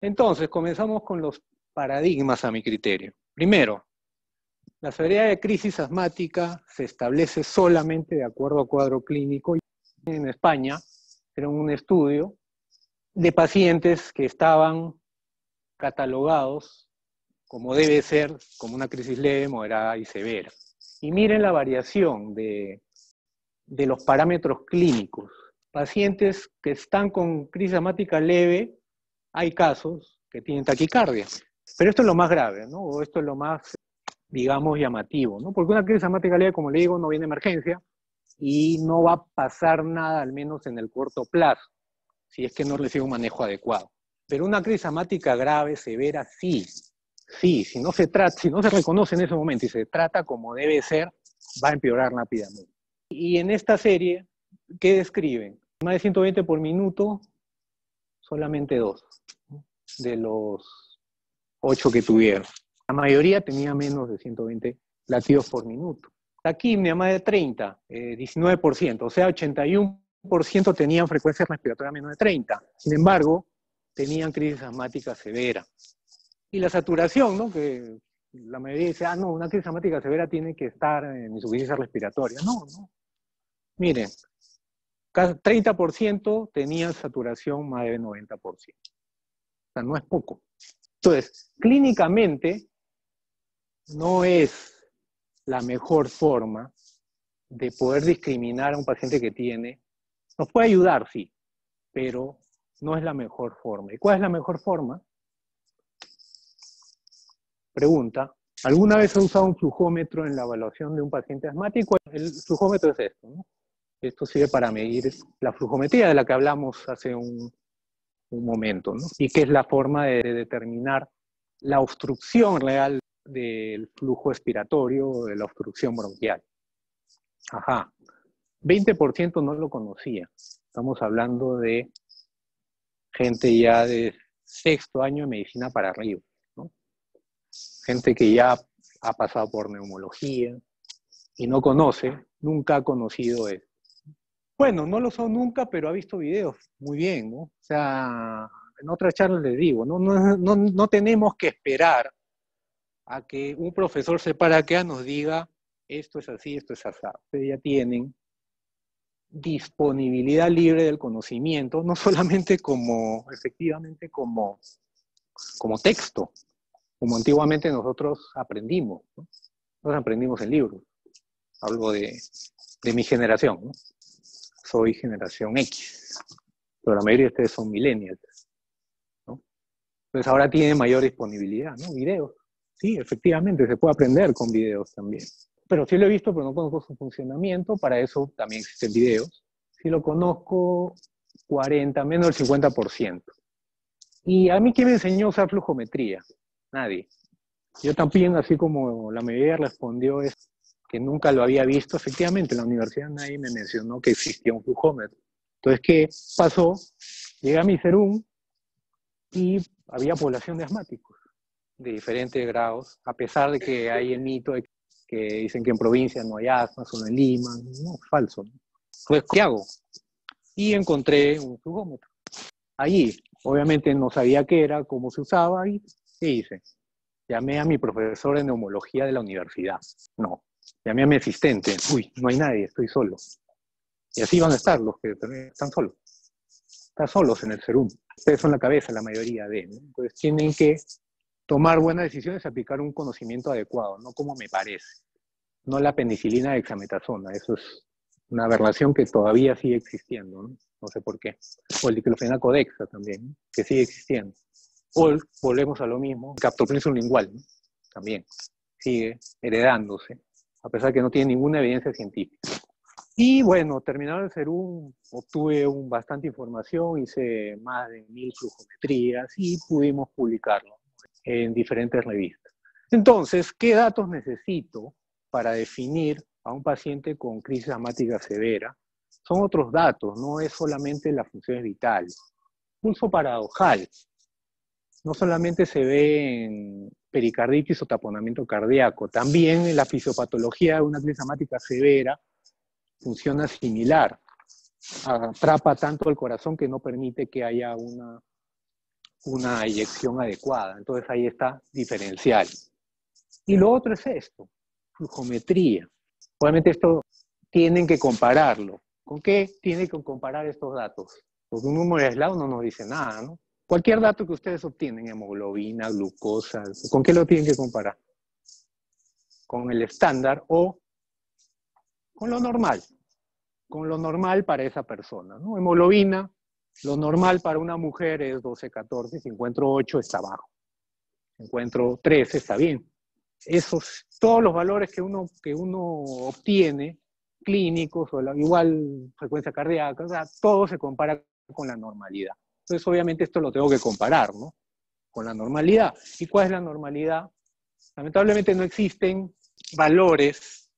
Entonces, comenzamos con los paradigmas a mi criterio. Primero, la severidad de crisis asmática se establece solamente de acuerdo a cuadro clínico. En España, era un estudio de pacientes que estaban catalogados, como debe ser, como una crisis leve, moderada y severa. Y miren la variación de los parámetros clínicos. Pacientes que están con crisis asmática leve, hay casos que tienen taquicardia. Pero esto es lo más grave, ¿no? O esto es lo más, digamos, llamativo, ¿no? Porque una crisis asmática leve, como le digo, no viene de emergencia y no va a pasar nada, al menos en el corto plazo, si es que no recibe un manejo adecuado. Pero una crisis asmática grave, severa, sí, si no se reconoce en ese momento y se trata como debe ser, va a empeorar rápidamente. Y en esta serie, ¿qué describen? Más de 120 por minuto, solamente 2 de los 8 que tuvieron. La mayoría tenía menos de 120 latidos por minuto. Taquimia, más de 30, 19%, o sea, 81% tenían frecuencia respiratoria menos de 30. Sin embargo, tenían crisis asmática severa. Y la saturación, ¿no? Que la mayoría dice, ah, no, una crisis asmática severa tiene que estar en insuficiencia respiratoria. No, no. Miren, 30% tenían saturación más de 90%. O sea, no es poco. Entonces, clínicamente, no es la mejor forma de poder discriminar a un paciente que tiene. Nos puede ayudar, sí, pero no es la mejor forma. ¿Y cuál es la mejor forma? Pregunta, ¿alguna vez ha usado un flujómetro en la evaluación de un paciente asmático? El flujómetro es esto, ¿no? Esto sirve para medir la flujometría de la que hablamos hace un momento, ¿no? Y que es la forma de determinar la obstrucción real del flujo expiratorio, de la obstrucción bronquial. Ajá, 20% no lo conocía. Estamos hablando de gente ya de sexto año de medicina para arriba, ¿no? Gente que ya ha pasado por neumología y no conoce, nunca ha conocido esto. Bueno, no lo son nunca, pero ha visto videos muy bien, ¿no? O sea, en otras charlas les digo, no tenemos que esperar a que un profesor se para acá nos diga, esto es así, esto es asado. Ustedes ya tienen disponibilidad libre del conocimiento, no solamente como, efectivamente, como texto, como antiguamente nosotros aprendimos, ¿no? Nosotros aprendimos en libros. Hablo de mi generación, ¿no? Soy generación X, pero la mayoría de ustedes son millennials, ¿no? Entonces ahora tienen mayor disponibilidad, ¿no? Videos. Sí, efectivamente, se puede aprender con videos también. Pero sí lo he visto, pero no conozco su funcionamiento, para eso también existen videos. Sí lo conozco, 40, menos del 50%. ¿Y a mí quién me enseñó a usar flujometría? Nadie. Yo también, así como la mayoría respondió, es que nunca lo había visto. Efectivamente, en la universidad nadie me mencionó que existía un flujómetro. Entonces, ¿qué pasó? Llegué a mi Serum y había población de asmáticos de diferentes grados, a pesar de que hay el mito de que dicen que en provincia no hay asma, solo en Lima. No, es falso. Entonces, ¿qué hago? Y encontré un flujómetro. Allí, obviamente no sabía qué era, cómo se usaba, y ¿qué hice? Llamé a mi profesor de neumología de la universidad. No, llamé a mi asistente. Uy, no hay nadie, estoy solo. Y así van a estar los que están solos. Están solos en el Serum. Ustedes son la cabeza, la mayoría de ellos, ¿no? Entonces tienen que tomar buenas decisiones, aplicar un conocimiento adecuado, no como me parece. No la penicilina de dexametasona, eso es una aberración que todavía sigue existiendo, ¿no? No sé por qué. O el diclofenaco dexa también, ¿no? Que sigue existiendo. O volvemos a lo mismo, el captoprínsul sublingual, ¿no? También sigue heredándose, a pesar que no tiene ninguna evidencia científica. Y bueno, terminado el Serum, obtuve bastante información, hice más de 1000 flujometrías y pudimos publicarlo en diferentes revistas. Entonces, ¿qué datos necesito para definir a un paciente con crisis asmática severa? Son otros datos, no es solamente las funciones vitales. Pulso paradojal. No solamente se ve en pericarditis o taponamiento cardíaco, también en la fisiopatología de una crisis asmática severa funciona similar. Atrapa tanto el corazón que no permite que haya una una eyección adecuada. Entonces ahí está diferencial. Y lo otro es esto, flujometría. Obviamente esto tienen que compararlo. ¿Con qué tienen que comparar estos datos? Porque un número aislado no nos dice nada, ¿no? Cualquier dato que ustedes obtienen, hemoglobina, glucosa, ¿con qué lo tienen que comparar? Con el estándar o con lo normal. Con lo normal para esa persona, ¿no? Hemoglobina, lo normal para una mujer es 12, 14, si encuentro 8 está bajo. Si encuentro 13 está bien. Esos, todos los valores que uno obtiene, clínicos, o igual frecuencia cardíaca, o sea, todo se compara con la normalidad. Entonces obviamente esto lo tengo que comparar, ¿no? Con la normalidad. ¿Y cuál es la normalidad? Lamentablemente no existen valores,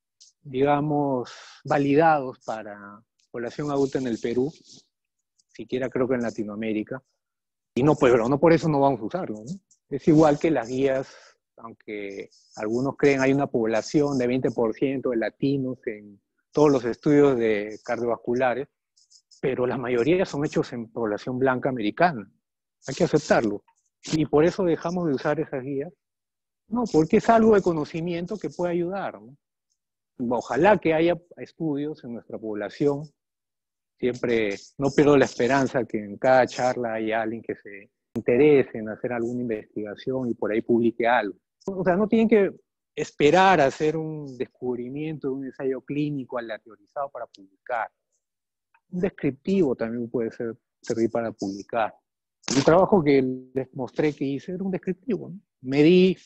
digamos, validados para población adulta en el Perú, siquiera creo que en Latinoamérica, y no, pues, pero no por eso no vamos a usarlo, ¿no? Es igual que las guías, aunque algunos creen hay una población de 20% de latinos en todos los estudios de cardiovasculares, pero la mayoría son hechos en población blanca americana. Hay que aceptarlo. ¿Y por eso dejamos de usar esas guías? No, porque es algo de conocimiento que puede ayudar, ¿no? Ojalá que haya estudios en nuestra población. Siempre no pierdo la esperanza que en cada charla haya alguien que se interese en hacer alguna investigación y por ahí publique algo. O sea, no tienen que esperar a hacer un descubrimiento, un ensayo clínico aleatorizado para publicar. Un descriptivo también puede servir para publicar. El trabajo que les mostré que hice era un descriptivo, ¿no? Medí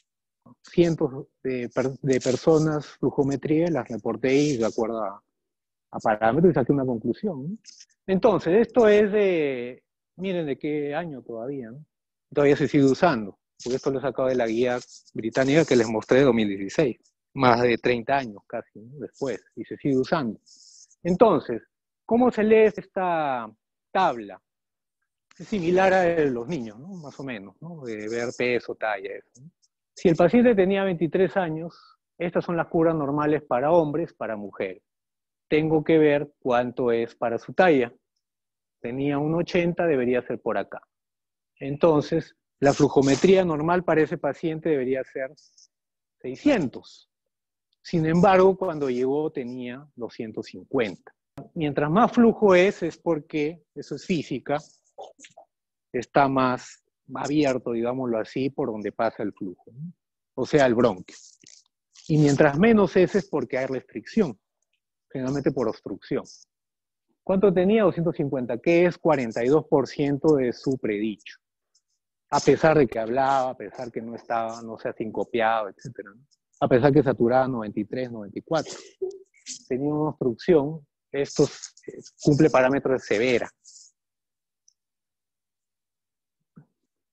cientos de personas, flujometría, las reporté y de acuerdo a parámetros y saqué una conclusión, ¿no? Entonces, esto es de... Miren de qué año todavía, ¿no? Todavía se sigue usando, porque esto lo he sacado de la guía británica que les mostré de 2016. Más de 30 años casi, ¿no? Después, y se sigue usando. Entonces, ¿cómo se lee esta tabla? Es similar a los niños, ¿no? Más o menos, ¿no? De ver peso, talla, eso, ¿no? Si el paciente tenía 23 años, estas son las curvas normales para hombres, para mujeres. Tengo que ver cuánto es para su talla. Tenía un 80, debería ser por acá. Entonces, la flujometría normal para ese paciente debería ser 600. Sin embargo, cuando llegó tenía 250. Mientras más flujo es porque, eso es física, está más abierto, digámoslo así, por donde pasa el flujo, ¿no? O sea, el bronquio. Y mientras menos es porque hay restricción, generalmente por obstrucción. ¿Cuánto tenía? 250, que es 42% de su predicho. A pesar de que hablaba, a pesar que no estaba, no se ha sincopiado, etc., ¿no? A pesar que saturaba 93, 94. Tenía una obstrucción, esto cumple parámetros severa.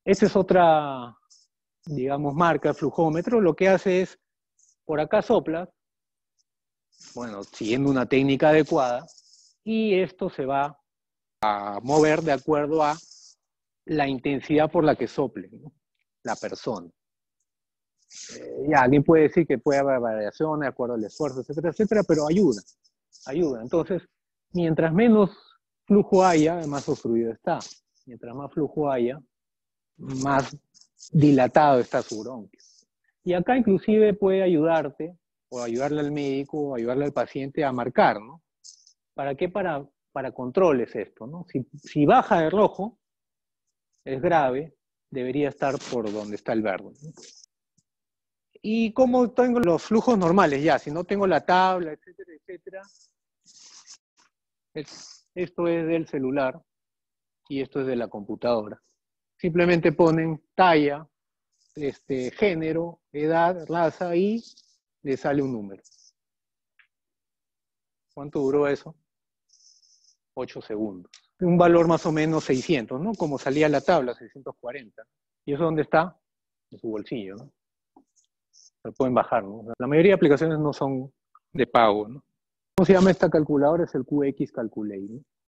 Esta es otra, digamos, marca, flujómetro. Lo que hace es, por acá sopla, bueno, siguiendo una técnica adecuada, y esto se va a mover de acuerdo a la intensidad por la que sople, ¿no? La persona. Ya, alguien puede decir que puede haber variaciones de acuerdo al esfuerzo, etcétera, etcétera, pero ayuda, ayuda. Entonces, mientras menos flujo haya, más obstruido está. Mientras más flujo haya, más dilatado está su bronquio. Y acá inclusive puede ayudarte, o ayudarle al médico, o ayudarle al paciente a marcar, ¿no? ¿Para qué? Para controles esto, ¿no? Si baja de rojo, es grave, debería estar por donde está el verde, ¿no? ¿Y cómo tengo los flujos normales ya? Si no tengo la tabla, etcétera, etcétera. Esto es del celular y esto es de la computadora. Simplemente ponen talla, género, edad, raza y le sale un número. ¿Cuánto duró eso? 8 segundos. Un valor más o menos 600, ¿no? Como salía la tabla, 640. ¿Y eso dónde está? En su bolsillo, ¿no? Lo pueden bajar, ¿no? La mayoría de aplicaciones no son de pago, ¿no? ¿Cómo se llama esta calculadora? Es el QX Calculate, ¿no?